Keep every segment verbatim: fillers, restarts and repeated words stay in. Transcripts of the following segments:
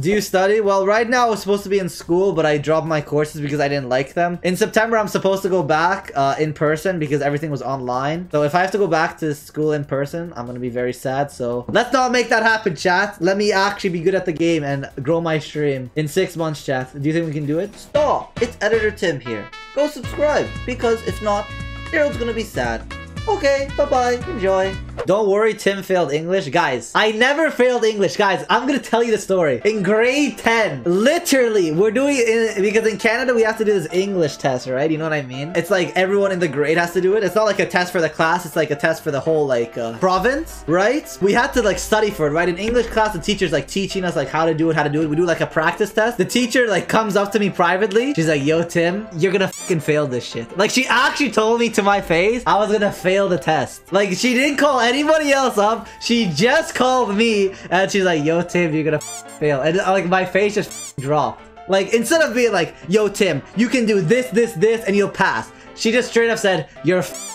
Do you study? Well, right now I was supposed to be in school, but I dropped my courses because I didn't like them. In September, I'm supposed to go back uh, in person because everything was online. So if I have to go back to school in person, I'm going to be very sad. So let's not make that happen, chat. Let me actually be good at the game and grow my stream in six months, chat. Do you think we can do it? Stop! It's Editor Tim here. Go subscribe, because if not, Gerald's going to be sad. Okay, bye-bye. Enjoy. Don't worry, Tim failed English. Guys, I never failed English. Guys, I'm going to tell you the story. In grade ten, literally, we're doing it in, because in Canada, we have to do this English test, right? You know what I mean? It's like everyone in the grade has to do it. It's not like a test for the class. It's like a test for the whole, like, uh, province, right? We had to, like, study for it, right? In English class, the teacher's, like, teaching us, like, how to do it, how to do it. We do, like, a practice test. The teacher, like, comes up to me privately. She's like, yo, Tim, you're going to fucking fail this shit. Like, she actually told me to my face I was going to fail the test. Like, she didn't call anybody else up. She just called me and she's like, yo, Tim, you're gonna fail. And like my face just dropped. Like, instead of being like, yo, Tim, you can do this, this, this, and you'll pass, she just straight up said, you're fucked.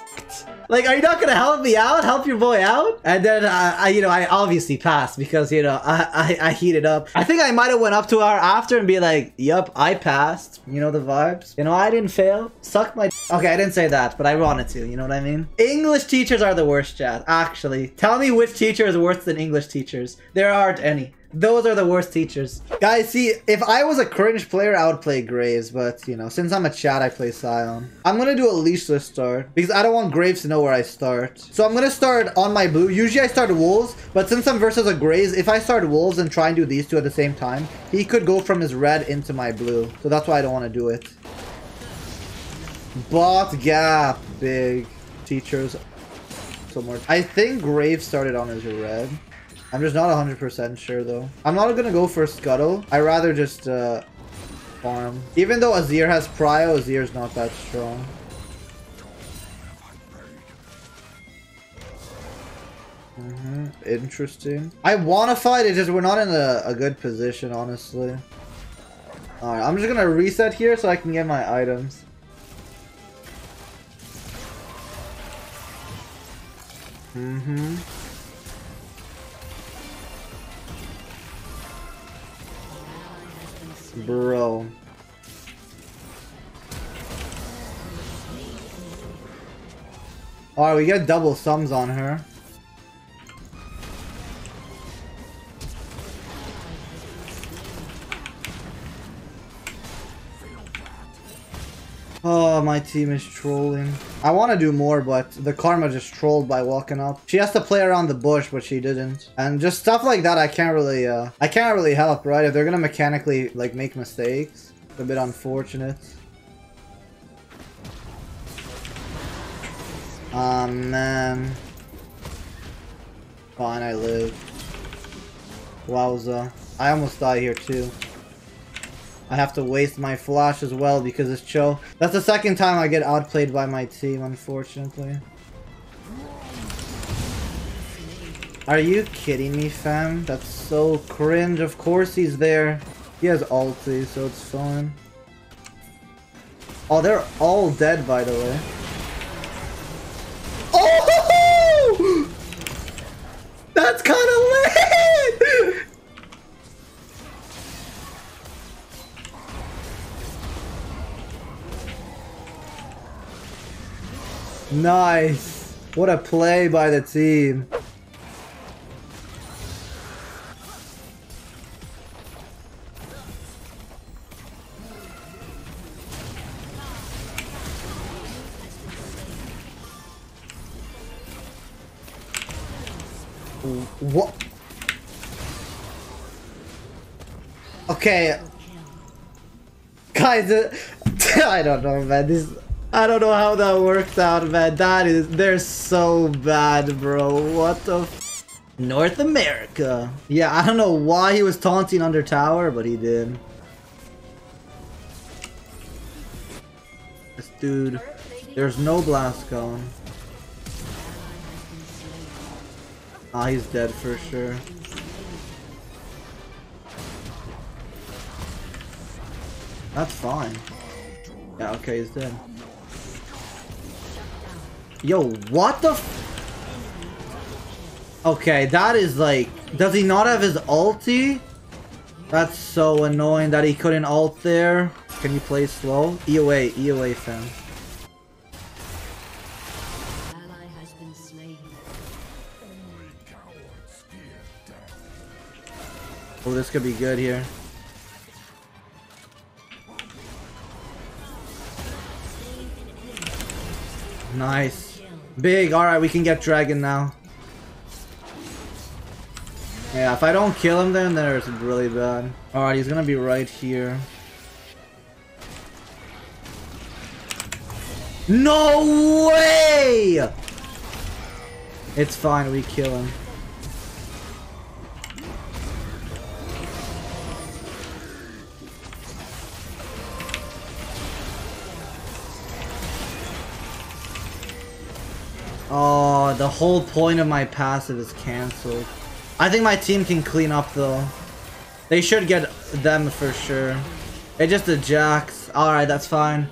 Like, are you not gonna help me out? Help your boy out? And then, uh, I, you know, I obviously passed because, you know, I, I, I heated up. I think I might have went up to her after and be like, yup, I passed. You know the vibes. You know, I didn't fail. Suck my d Okay, I didn't say that, but I wanted to. You know what I mean? English teachers are the worst, chat. Actually, tell me which teacher is worse than English teachers. There aren't any. Those are the worst teachers. Guys, see, if I was a cringe player, I would play Graves. But, you know, since I'm a chat, I play Sion. I'm going to do a leashless start because I don't want Graves to know where I start. So I'm going to start on my blue. Usually I start Wolves, but since I'm versus a Graves, if I start Wolves and try and do these two at the same time, he could go from his red into my blue. So that's why I don't want to do it. Bot gap. Big teachers. So much. I think Graves started on his red. I'm just not one hundred percent sure, though. I'm not gonna go for Scuttle. I rather just uh, farm. Even though Azir has Prio, Azir's not that strong. Mm-hmm. Interesting. I wanna fight, it's just we're not in a, a good position, honestly. Alright, I'm just gonna reset here so I can get my items. Mm-hmm. Bro. Alright, we get double sums on her. Oh, my team is trolling. I want to do more, but the Karma just trolled by walking up. She has to play around the bush, but she didn't. And just stuff like that, I can't really, uh, I can't really help, right? If they're gonna mechanically, like, make mistakes, it's a bit unfortunate. Aw, oh, man. Fine, I live. Wowza. I almost die here, too. I have to waste my flash as well because it's Cho. That's the second time I get outplayed by my team, unfortunately. Are you kidding me, fam? That's so cringe. Of course he's there. He has ulti, so it's fine. Oh, they're all dead, by the way. Oh! That's kind of lit! Nice. What a play by the team. What? Okay. Guys, uh, I don't know, man. This I don't know how that worked out, man. That is... They're so bad, bro. What the f... North America. Yeah, I don't know why he was taunting under tower, but he did. This dude... There's no blast cone. Ah, he's dead for sure. That's fine. Yeah, okay, he's dead. Yo, what the f- Okay, that is like... Does he not have his ulti? That's so annoying that he couldn't ult there. Can you play slow? E O A, E O A fam. Oh, this could be good here. Nice. Big. Alright, we can get Dragon now. Yeah, if I don't kill him then, then it's really bad. Alright, he's gonna be right here. No way! It's fine, we kill him. Oh, the whole point of my passive is cancelled. I think my team can clean up though. They should get them for sure. It's just a Jax. Alright, that's fine.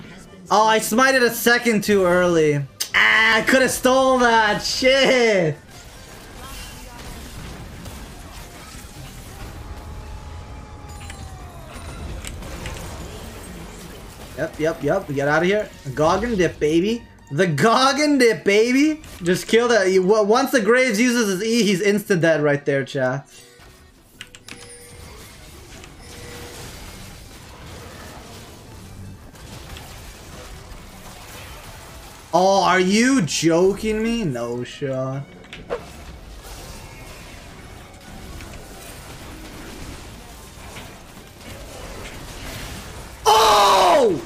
Oh, I smited a second too early. Ah, I could have stole that. Shit. Yep, yep, yep. Get out of here. Gog and dip, baby. The Gog and dip, baby. Just kill that. Once the Graves uses his E, he's instant dead right there, chat. Oh, are you joking me? No shot. Oh!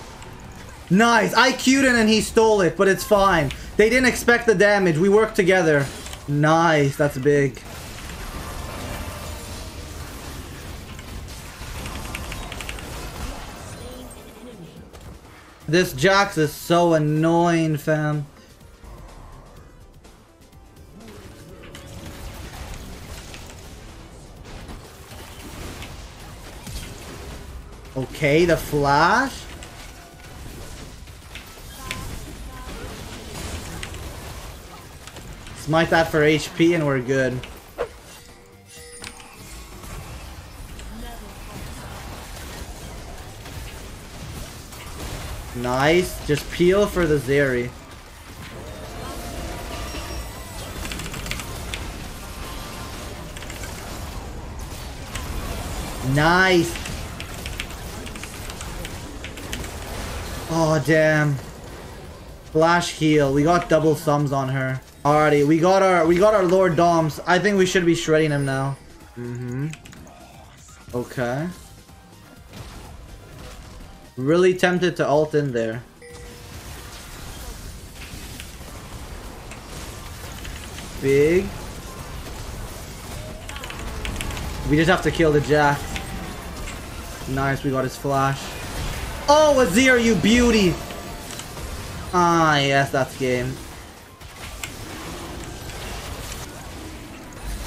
Nice. I Q'd it and he stole it, but it's fine. They didn't expect the damage. We worked together. Nice. That's big. This Jax is so annoying, fam. Okay, the flash. Smite that for H P and we're good. Nice. Just peel for the Zeri. Nice. Oh, damn. Flash heal. We got double sums on her. Alrighty, we got our we got our Lord Doms. I think we should be shredding him now. Mm-hmm. Okay. Really tempted to ult in there. Big. We just have to kill the Jack. Nice, we got his flash. Oh, Azir, you beauty! Ah, yes, that's game.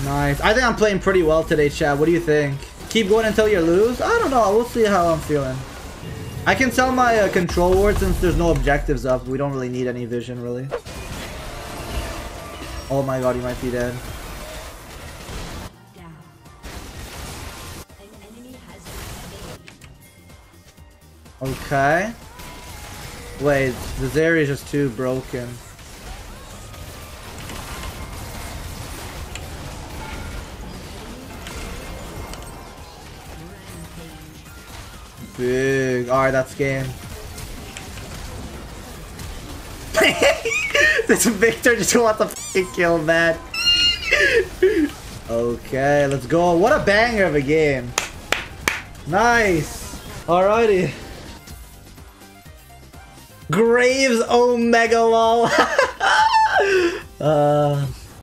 Nice. I think I'm playing pretty well today, chat. What do you think? Keep going until you lose? I don't know. We'll see how I'm feeling. I can sell my uh, control ward since there's no objectives up. We don't really need any vision, really. Oh my god, he might be dead. Okay. Wait, this area is just too broken. Big. Alright, that's game. This Viktor just wants to f***ing kill that. Okay, let's go. What a banger of a game. Nice. Alrighty. Graves Omega lol. uh...